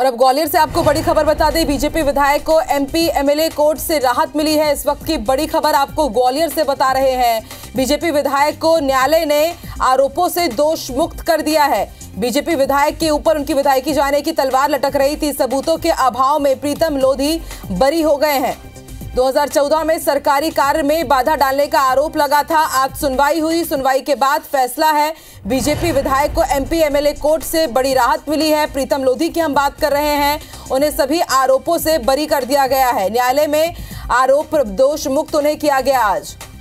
और अब ग्वालियर से आपको बड़ी खबर बता दें, बीजेपी विधायक को MPMLA कोर्ट से राहत मिली है। इस वक्त की बड़ी खबर आपको ग्वालियर से बता रहे हैं। बीजेपी विधायक को न्यायालय ने आरोपों से दोष मुक्त कर दिया है। बीजेपी विधायक के ऊपर उनकी विधायकी जाने की तलवार लटक रही थी। सबूतों के अभाव में प्रीतम लोधी बरी हो गए हैं। 2014 में सरकारी कार्य में बाधा डालने का आरोप लगा था। आज सुनवाई हुई। सुनवाई के बाद फैसला है। बीजेपी विधायक को MPMLA कोर्ट से बड़ी राहत मिली है। प्रीतम लोधी की हम बात कर रहे हैं। उन्हें सभी आरोपों से बरी कर दिया गया है। न्यायालय में आरोप दोष मुक्त उन्हें किया गया आज।